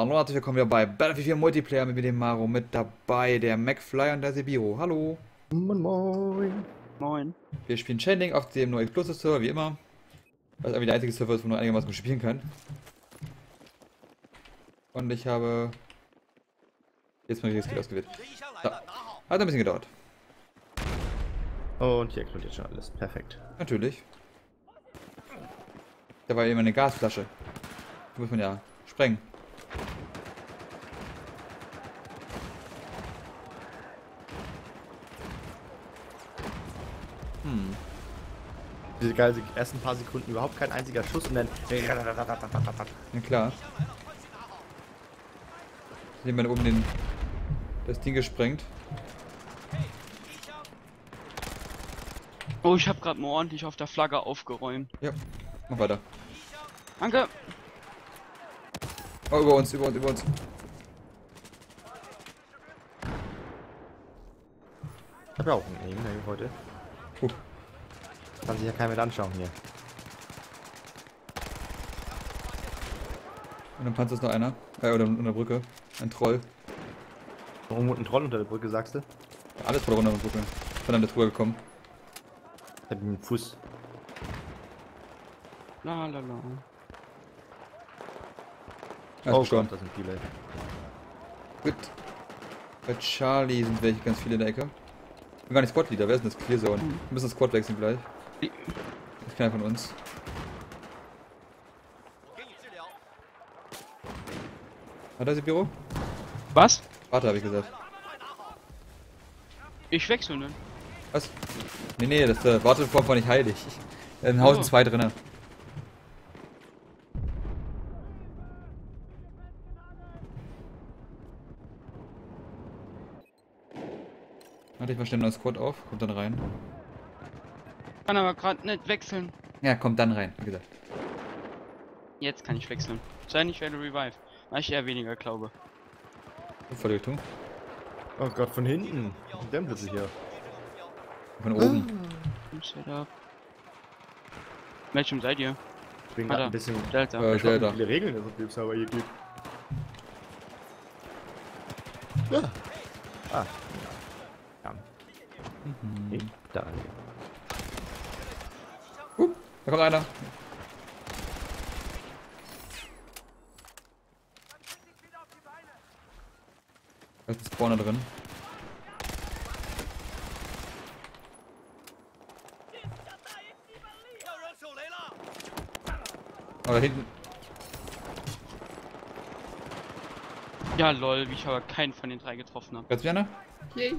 Hallo Leute, willkommen wieder bei Battlefield 4 Multiplayer mit mir, dem Maro, mit dabei, der McFly und der Sebiro. Hallo! Moin moin! Moin! Wir spielen Chainlink auf dem neuen Explosive Server, wie immer. Was irgendwie der einzige Server ist, wo man einigermaßen gut spielen kann. Und ich habe... jetzt mal hier das Skill ausgewählt. So. Hat ein bisschen gedauert. Und hier explodiert schon alles. Perfekt. Natürlich. Da war immer eine Gasflasche. Die muss man ja sprengen. Diese geil, die ersten paar Sekunden überhaupt kein einziger Schuss und dann. Ja klar. Hier haben wir oben das Ding gesprengt. Oh, ich habe gerade mal ordentlich auf der Flagge aufgeräumt. Ja, mach weiter. Danke. Oh, über uns. Ich hab ja auch einen Aim heute. Kann sich ja keiner mit anschauen hier. Und im Panzer ist noch einer. Oder unter der Brücke. Ein Troll. Warum wurde ein Troll unter der Brücke, sagst du? Ja, alles wurde unter der Brücke. Von einer Truhe gekommen. Ich hab ihm einen Fuß. La la la. Oh Gott, das sind viele. Gut. Bei Charlie sind welche ganz viele in der Ecke. Ich bin gar nicht Squad-Leader, wer ist denn das? Clearzone. Wir müssen das Squad wechseln gleich. Das ist keiner von uns. Hat er sie Büro? Was? Warte, habe ich gesagt. Ich wechsle dann. Was? Nee, das Warteform war nicht heilig. Im Haus sind zwei drinnen. Warte, ich mach schnell einen Squad auf, kommt dann rein. Kann aber gerade nicht wechseln. Ja, kommt dann rein, wie gesagt. Jetzt kann ich wechseln. Sei nicht, werde revive. Weil ich eher weniger glaube. Verletzung. Oh Gott, von hinten. Dann plötzlich hier. Von oben. Welchem seid ihr? Ich bin gerade ein bisschen Delta. Ich weiß nicht, wie viele Regeln es auf dem Server hier gibt. Ja. Ah. Ja. Mhm. Da. Da kommt einer. Da ist ein Spawner drin. Oh, da hinten. Ja, lol, wie ich aber keinen von den drei getroffen habe. Hörst du mich, Anna? Okay.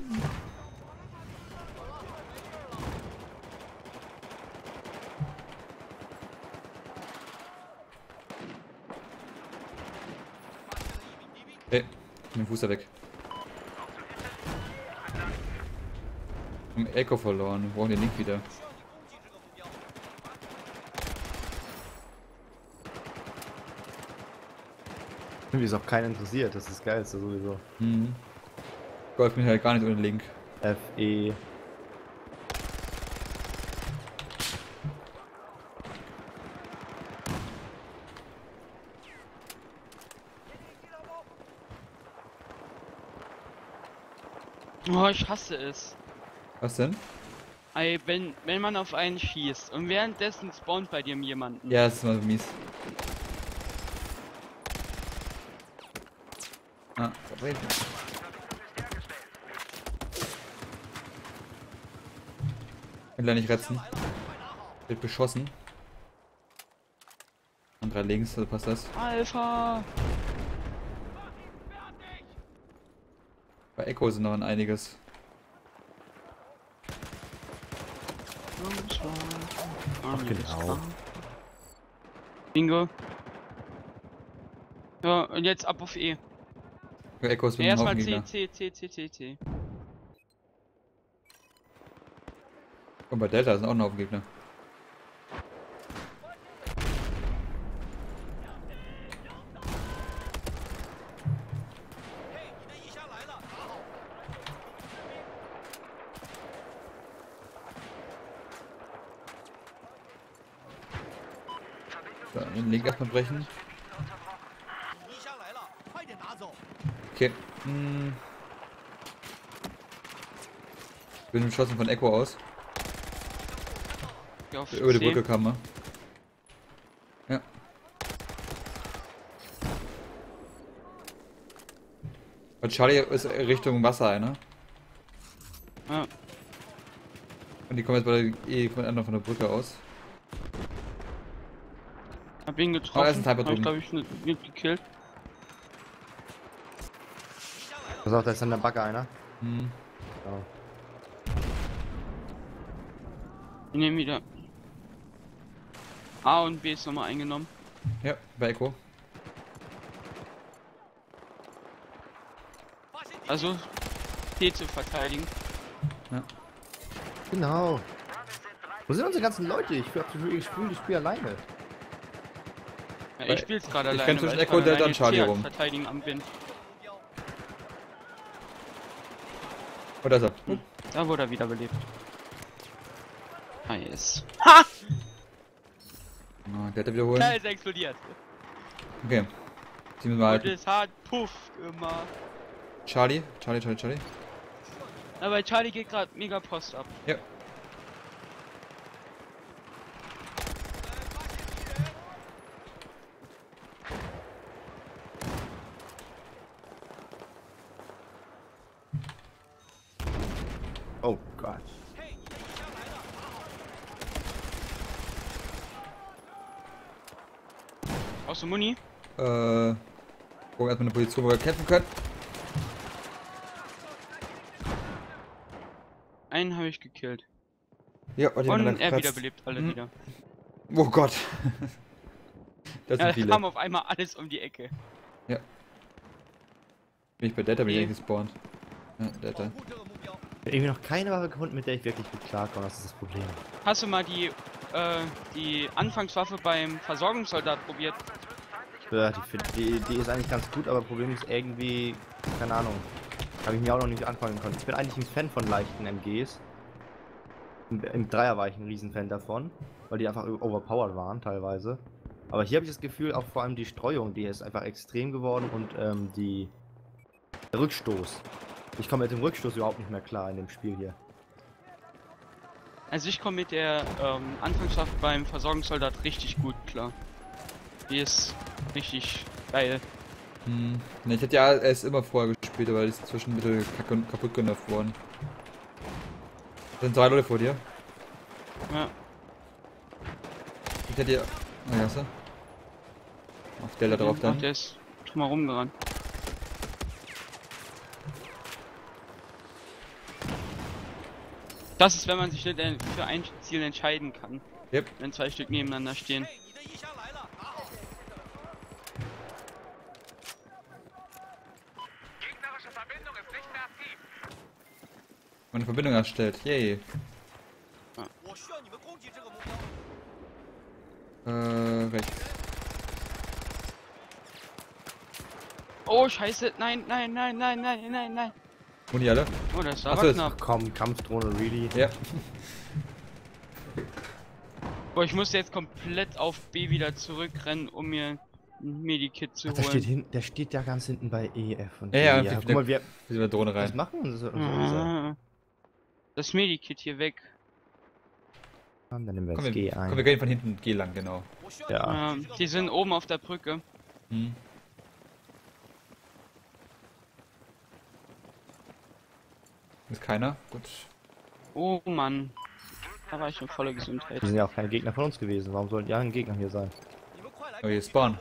Hey, nimm den Fuß da weg. Im Echo verloren, wir brauchen den Link wieder. Irgendwie ist auch keinen interessiert, das ist das Geilste sowieso. Mhm. Golf mich halt gar nicht ohne Link. FE. Oh, ich hasse es. Was denn? Ey, wenn man auf einen schießt und währenddessen spawnt bei dir jemanden. Ja, das ist mal so mies. Ah, verdreht. Will er nicht retzen. Wird beschossen. Und drei links, also passt das. Alpha! Bei Echo sind noch ein einiges. Ach, genau. Bingo. Ja, und jetzt ab auf E. Ja, Echo ist mit dem Haufen Gegner. Erstmal C. Und bei Delta sind auch ein Haufen Gegner. So, den Link erstmal brechen. Okay. Ich bin geschossen von Echo aus. Ja, über die Brücke kam er. Ja. Und Charlie ist Richtung Wasser, ne? Ja. Und die kommen jetzt bei der von der Brücke aus. Hab ihn getroffen. Oh, ich glaube, ich gekillt. Pass auf, da ist an der Backe einer. Hm. Ja. Ich nehme wieder. A und B ist nochmal eingenommen. Ja, bei Echo. Also, T zu verteidigen. Ja. Genau. Wo sind unsere ganzen Leute? Ich spiele das Spiel alleine. Ja, ich spiel's gerade alleine. Ich kann zwischen Echo und dann Charlie rum. Verteidigen am Wind. Oh, da ist er. Hm. Da wurde er wiederbelebt. Nice. Ha! Oh, der hat er wiederholen. Da ist er explodiert. Okay. Die müssen wir halten. Das ist hart. Puff. Immer. Charlie. Aber Charlie geht gerade mega Post ab. Ja. Oh Gott. Brauchst du Muni? Gucken erstmal eine Position, wo wir kämpfen können. Einen habe ich gekillt. Ja, und er wiederbelebt alle wieder. Oh Gott. Das ja, sind viele. Da kam auf einmal alles um die Ecke. Ja. Bin ich bei Delta wieder gespawnt. Ja, Delta. Ich habe irgendwie noch keine Waffe gefunden, mit der ich wirklich gut klarkomme, das ist das Problem. Hast du mal die Anfangswaffe beim Versorgungssoldat probiert? Ja, die ist eigentlich ganz gut, aber Problem ist irgendwie, keine Ahnung, habe ich mir auch noch nicht anfangen können. Ich bin eigentlich ein Fan von leichten MGs. Im Dreier war ich ein Riesenfan davon, weil die einfach overpowered waren teilweise. Aber hier habe ich das Gefühl, auch vor allem die Streuung, die ist einfach extrem geworden und der Rückstoß. Ich komme mit dem Rückstoß überhaupt nicht mehr klar in dem Spiel hier. Also ich komme mit der Anfangswaffe beim Versorgungssoldat richtig gut klar. Die ist richtig geil. Hm. Ne, ich hätte ja erst immer vorher gespielt, aber die ist inzwischen ein bisschen kaputt genutzt worden. Da sind 3 Leute vor dir. Ja. Ich hätte ja... Oh, ja, auf Delta drauf dann. Der ist schon mal rumgerannt. Das ist, wenn man sich nicht für ein Ziel entscheiden kann. Yep. Wenn 2 Stück nebeneinander stehen. Gegnerische Verbindung ist nicht mehr aktiv. Meine Verbindung erstellt. Yay. Ah. Rechts. Oh, scheiße. Nein. Und die alle? Oh, das ist aber knapp. Komm, Kampfdrohne, really? Ja. Boah, ich musste jetzt komplett auf B wieder zurückrennen, um mir ein Medikit zu holen. Der steht da ganz hinten bei EF. Und ja, ja, guck mal, wir sind mit der Drohne rein. Was machen wir so? Das Medikit hier weg. Dann nehmen wir jetzt G ein. Komm, wir gehen von hinten G lang, genau. Ja. Die sind oben auf der Brücke. Hm. Ist keiner? Gut. Oh Mann. Da war ich schon voller Gesundheit. Die sind ja auch keine Gegner von uns gewesen. Warum sollten die anderen Gegner hier sein? Oh, hier spawn.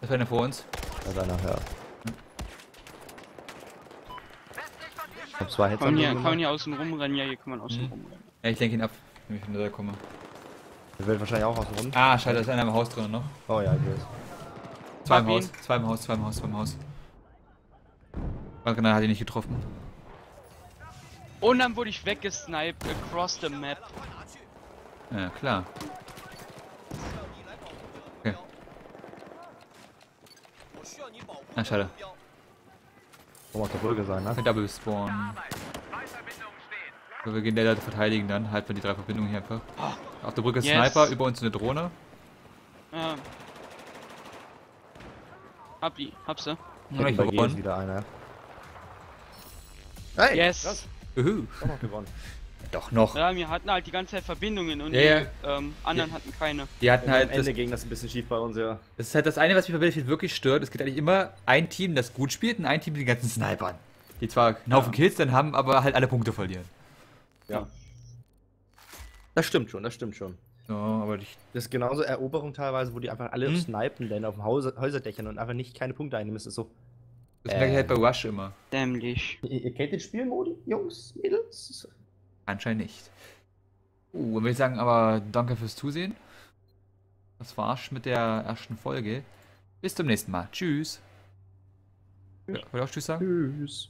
Ist einer vor uns? Da ist einer, ja. Ich hab 2 Hits. Kann man hier außen rumrennen? Ja, hier kann man außen rumrennen. Ja, ich lenke ihn ab, wenn ich hinterher komme. Der will wahrscheinlich auch außen rum. Ah, schade, da ist einer im Haus drin noch. Oh ja, ich weiß. 2 im Haus. Genau, hat ihn nicht getroffen. Und dann wurde ich weggesniped across the map. Ja, klar. Okay. Na, schade. Oh, auf der Brücke sein, ne? Double Spawn. So, wir gehen der Leute verteidigen dann. Halten wir die 3 Verbindungen hier einfach. Oh. Auf der Brücke Sniper, über uns eine Drohne. Ja. Hab sie. Ja, ich gewonnen. Wieder einer. Hey, yes! Doch noch gewonnen. Doch noch. Ja, wir hatten halt die ganze Zeit Verbindungen und die anderen hatten keine. Die hatten halt. Am Ende ging das ein bisschen schief bei uns, ja. Das ist halt das eine, was mich bei Battlefield wirklich stört. Es gibt eigentlich immer ein Team, das gut spielt und ein Team mit den ganzen Snipern. Die zwar einen Haufen Kills dann haben, aber halt alle Punkte verlieren. Ja. Das stimmt schon, das stimmt schon. Ja, aber das ist genauso Eroberung teilweise, wo die einfach alle snipen dann auf dem Häuserdächern und einfach keine Punkte einnehmen. Das ist so. Das merke ich halt bei Rush immer. Dämlich. Ihr kennt den Spielmodi, Jungs, Mädels? Anscheinend nicht. Würde ich sagen, aber danke fürs Zusehen. Das war's mit der ersten Folge. Bis zum nächsten Mal. Tschüss. Ja. Wollt ihr auch Tschüss sagen? Tschüss.